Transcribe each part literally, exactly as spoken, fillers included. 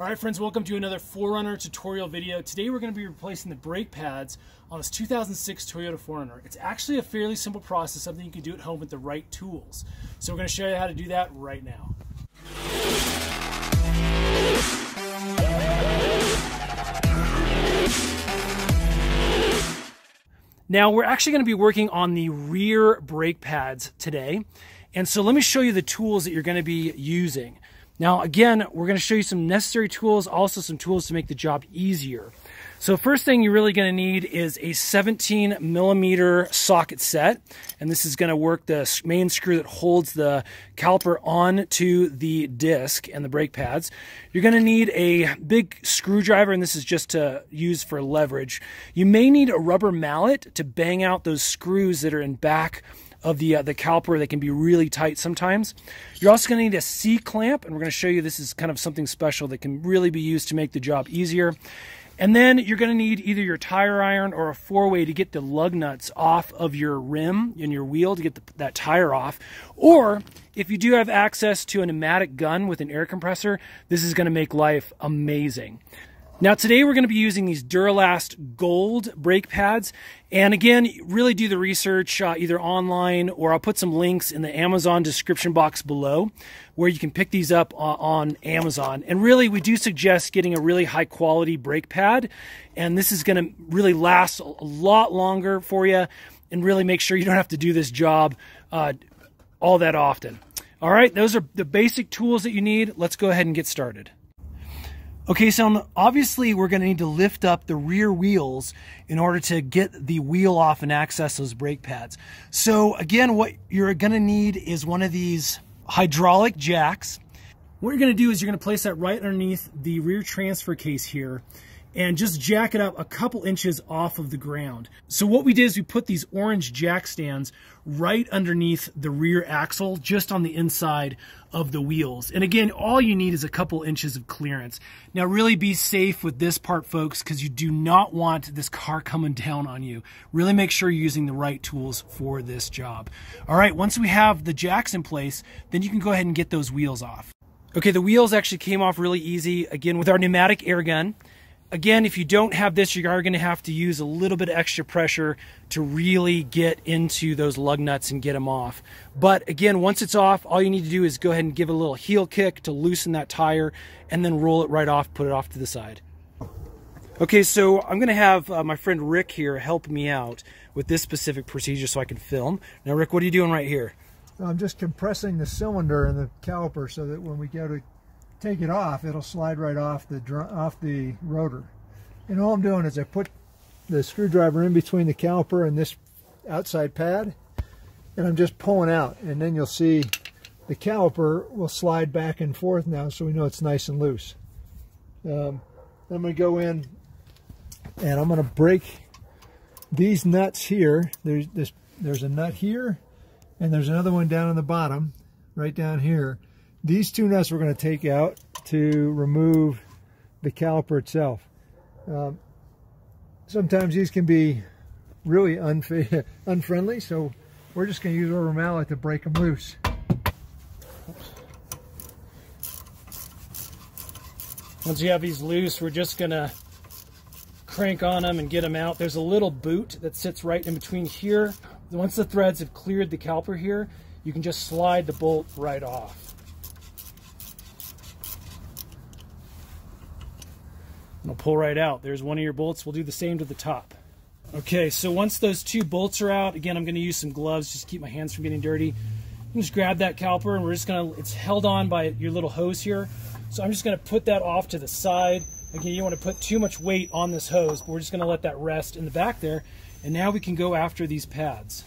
Alright friends, welcome to another four runner tutorial video. Today we're going to be replacing the brake pads on this two thousand six Toyota four runner. It's actually a fairly simple process, something you can do at home with the right tools. So we're going to show you how to do that right now. Now we're actually going to be working on the rear brake pads today. And so let me show you the tools that you're going to be using. Now, again, we're going to show you some necessary tools, also some tools to make the job easier. So first thing you're really going to need is a seventeen millimeter socket set. And this is going to work the main screw that holds the caliper onto the disc and the brake pads. You're going to need a big screwdriver, and this is just to use for leverage. You may need a rubber mallet to bang out those screws that are in back of the, uh, the caliper. They can be really tight sometimes. You're also going to need a C-clamp, and we're going to show you this is kind of something special that can really be used to make the job easier. And then you're going to need either your tire iron or a four-way to get the lug nuts off of your rim and your wheel to get the, that tire off. Or if you do have access to a pneumatic gun with an air compressor, this is going to make life amazing. Now today we're going to be using these Duralast Gold brake pads, and again, really do the research uh, either online, or I'll put some links in the Amazon description box below where you can pick these up uh, on Amazon. And really, we do suggest getting a really high quality brake pad, and this is going to really last a lot longer for you and really make sure you don't have to do this job uh, all that often. All right, those are the basic tools that you need. Let's go ahead and get started. Okay, so obviously we're going to need to lift up the rear wheels in order to get the wheel off and access those brake pads. So again, what you're going to need is one of these hydraulic jacks. What you're going to do is you're going to place that right underneath the rear transfer case here and just jack it up a couple inches off of the ground. So what we did is we put these orange jack stands right underneath the rear axle, just on the inside of the wheels. And again, all you need is a couple inches of clearance. Now really be safe with this part, folks, because you do not want this car coming down on you. Really make sure you're using the right tools for this job. All right, once we have the jacks in place, then you can go ahead and get those wheels off. Okay, the wheels actually came off really easy, again, with our pneumatic air gun. Again, if you don't have this, you are going to have to use a little bit of extra pressure to really get into those lug nuts and get them off. But again, once it's off, all you need to do is go ahead and give it a little heel kick to loosen that tire and then roll it right off, put it off to the side. Okay, so I'm going to have uh, my friend Rick here help me out with this specific procedure so I can film. Now, Rick, what are you doing right here? I'm just compressing the cylinder and the caliper so that when we go to take it off, it'll slide right off the off the rotor. And all I'm doing is I put the screwdriver in between the caliper and this outside pad, and I'm just pulling out, and then you'll see the caliper will slide back and forth now, so we know it's nice and loose. Um, I'm going to go in and I'm going to break these nuts here. There's this there's a nut here, and there's another one down on the bottom right down here. These two nuts we're going to take out to remove the caliper itself. Um, sometimes these can be really unf unfriendly, so we're just going to use a rubber mallet to break them loose. Oops. Once you have these loose, we're just going to crank on them and get them out. There's a little boot that sits right in between here. Once the threads have cleared the caliper here, you can just slide the bolt right off. It'll pull right out. There's one of your bolts. We'll do the same to the top. Okay, so once those two bolts are out, again, I'm going to use some gloves just to keep my hands from getting dirty. I'm just grab that caliper, and we're just going to, it's held on by your little hose here. So I'm just going to put that off to the side. Again, you don't want to put too much weight on this hose, but we're just going to let that rest in the back there. And now we can go after these pads.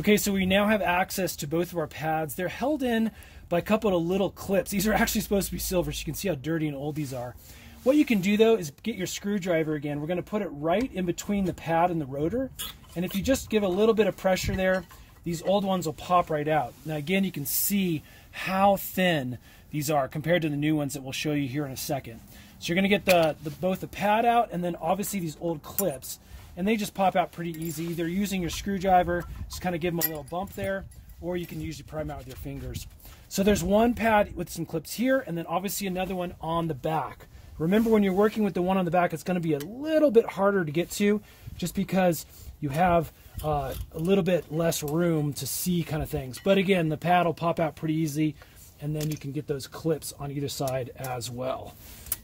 Okay, so we now have access to both of our pads. They're held in by a couple of little clips. These are actually supposed to be silver, so you can see how dirty and old these are. What you can do, though, is get your screwdriver again. We're going to put it right in between the pad and the rotor. And if you just give a little bit of pressure there, these old ones will pop right out. Now, again, you can see how thin these are compared to the new ones that we'll show you here in a second. So you're going to get the, the, both the pad out and then obviously these old clips. And they just pop out pretty easy. Either using your screwdriver, just kind of give them a little bump there, or you can usually pry them out with your fingers. So there's one pad with some clips here, and then obviously another one on the back. Remember, when you're working with the one on the back, it's going to be a little bit harder to get to, just because you have uh, a little bit less room to see kind of things. But again, the pad will pop out pretty easy, and then you can get those clips on either side as well.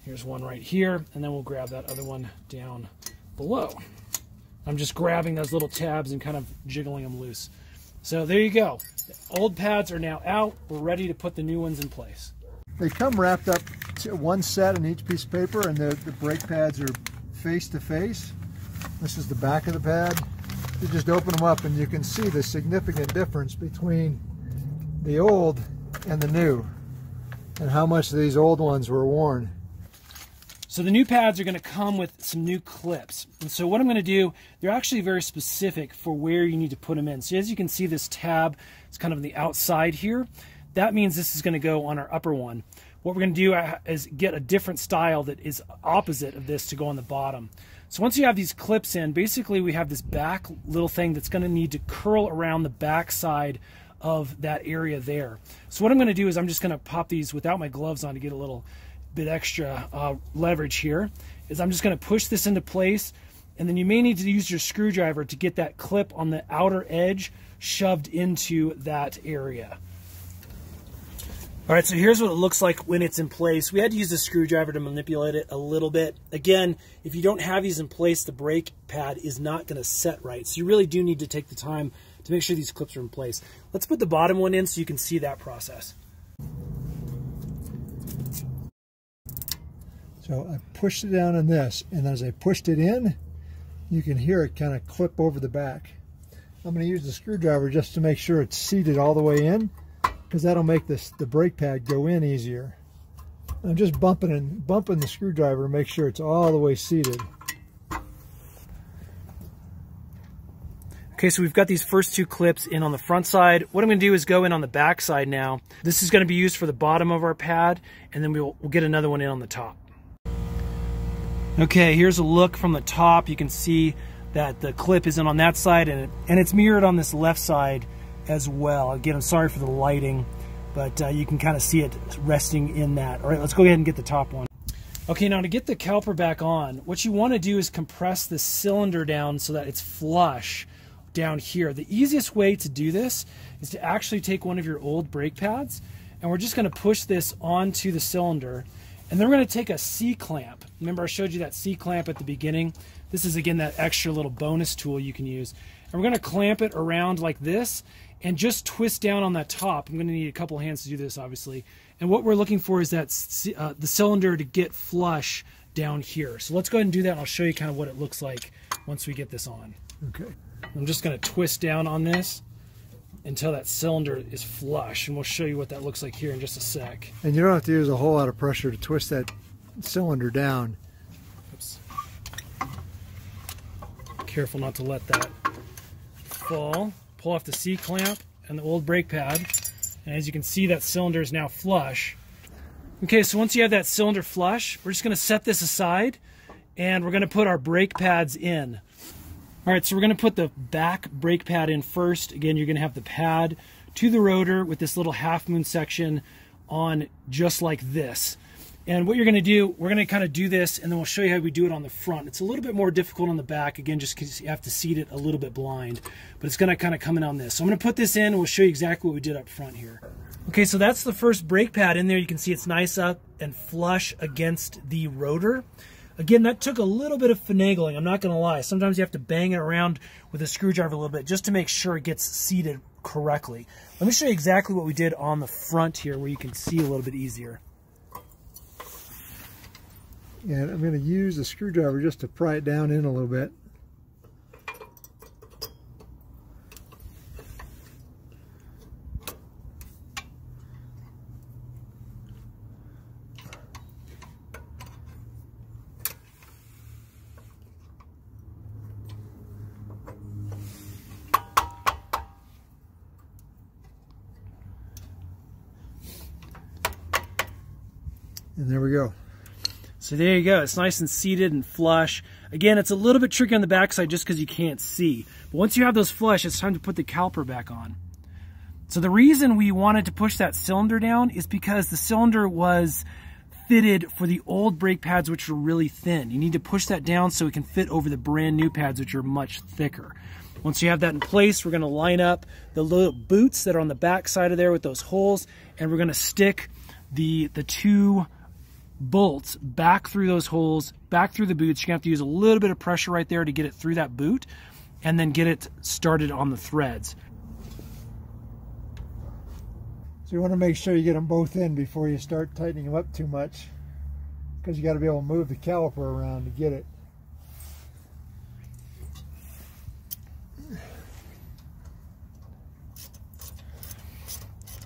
Here's one right here, and then we'll grab that other one down below. I'm just grabbing those little tabs and kind of jiggling them loose. So there you go. The old pads are now out. We're ready to put the new ones in place. They come wrapped up to one set in each piece of paper, and the, the brake pads are face to face. This is the back of the pad. You just open them up and you can see the significant difference between the old and the new, and how much these old ones were worn. So the new pads are going to come with some new clips. And so what I'm going to do, they're actually very specific for where you need to put them in. So as you can see, this tab is kind of on the outside here. That means this is going to go on our upper one. What we're going to do is get a different style that is opposite of this to go on the bottom. So once you have these clips in, basically we have this back little thing that's going to need to curl around the back side of that area there. So what I'm going to do is I'm just going to pop these without my gloves on to get a little bit extra uh, leverage here. Is I'm just going to push this into place, and then you may need to use your screwdriver to get that clip on the outer edge shoved into that area. All right, so here's what it looks like when it's in place. We had to use the screwdriver to manipulate it a little bit. Again, if you don't have these in place, the brake pad is not going to set right. So you really do need to take the time to make sure these clips are in place. Let's put the bottom one in so you can see that process. So I pushed it down in this, and as I pushed it in, you can hear it kind of clip over the back. I'm going to use the screwdriver just to make sure it's seated all the way in, because that'll make this, the brake pad go in easier. And I'm just bumping and bumping the screwdriver to make sure it's all the way seated. Okay, so we've got these first two clips in on the front side. What I'm going to do is go in on the back side now. This is going to be used for the bottom of our pad, and then we'll, we'll get another one in on the top. Okay, here's a look from the top. You can see that the clip isn't on that side, and, it, and it's mirrored on this left side as well. Again, I'm sorry for the lighting, but uh, you can kind of see it resting in that. All right, let's go ahead and get the top one. Okay, now to get the caliper back on, what you want to do is compress the cylinder down so that it's flush down here. The easiest way to do this is to actually take one of your old brake pads, and we're just going to push this onto the cylinder. And then we're going to take a C-clamp. Remember, I showed you that C-clamp at the beginning. This is, again, that extra little bonus tool you can use. And we're going to clamp it around like this and just twist down on that top. I'm going to need a couple hands to do this, obviously. And what we're looking for is that uh, the cylinder to get flush down here. So let's go ahead and do that, and I'll show you kind of what it looks like once we get this on. Okay. I'm just going to twist down on this until that cylinder is flush, and we'll show you what that looks like here in just a sec. And you don't have to use a whole lot of pressure to twist that cylinder down. Oops. Careful not to let that fall. Pull off the C-clamp and the old brake pad, and as you can see, that cylinder is now flush. Okay, so once you have that cylinder flush, we're just going to set this aside, and we're going to put our brake pads in. All right, so we're gonna put the back brake pad in first. Again, you're gonna have the pad to the rotor with this little half moon section on just like this. And what you're gonna do, we're gonna kind of do this, and then we'll show you how we do it on the front. It's a little bit more difficult on the back, again, just because you have to seat it a little bit blind, but it's gonna kind of come in on this. So I'm gonna put this in, and we'll show you exactly what we did up front here. Okay, so that's the first brake pad in there. You can see it's nice up and flush against the rotor. Again, that took a little bit of finagling, I'm not going to lie. Sometimes you have to bang it around with a screwdriver a little bit just to make sure it gets seated correctly. Let me show you exactly what we did on the front here where you can see a little bit easier. And I'm going to use the screwdriver just to pry it down in a little bit. And there we go. So there you go. It's nice and seated and flush. Again, it's a little bit tricky on the backside just because you can't see. But once you have those flush, it's time to put the caliper back on. So the reason we wanted to push that cylinder down is because the cylinder was fitted for the old brake pads, which are really thin. You need to push that down so it can fit over the brand new pads, which are much thicker. Once you have that in place, we're going to line up the little boots that are on the back side of there with those holes, and we're going to stick the the two bolts back through those holes, back through the boots. You're going to have to use a little bit of pressure right there to get it through that boot, and then get it started on the threads. So you want to make sure you get them both in before you start tightening them up too much, because you got to be able to move the caliper around to get it.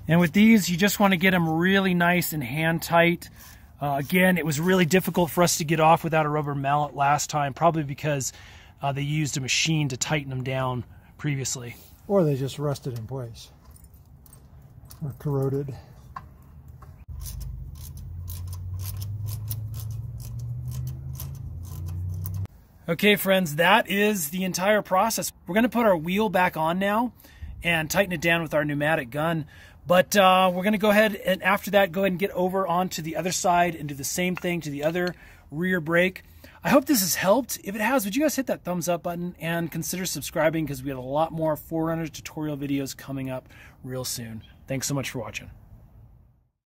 And with these, you just want to get them really nice and hand tight. Uh, again, it was really difficult for us to get off without a rubber mallet last time, probably because uh, they used a machine to tighten them down previously. Or they just rusted in place. Or corroded. Okay, friends, that is the entire process. We're going to put our wheel back on now and tighten it down with our pneumatic gun. But uh, we're going to go ahead and after that, go ahead and get over onto the other side and do the same thing to the other rear brake. I hope this has helped. If it has, would you guys hit that thumbs up button and consider subscribing, because we have a lot more four runner tutorial videos coming up real soon. Thanks so much for watching.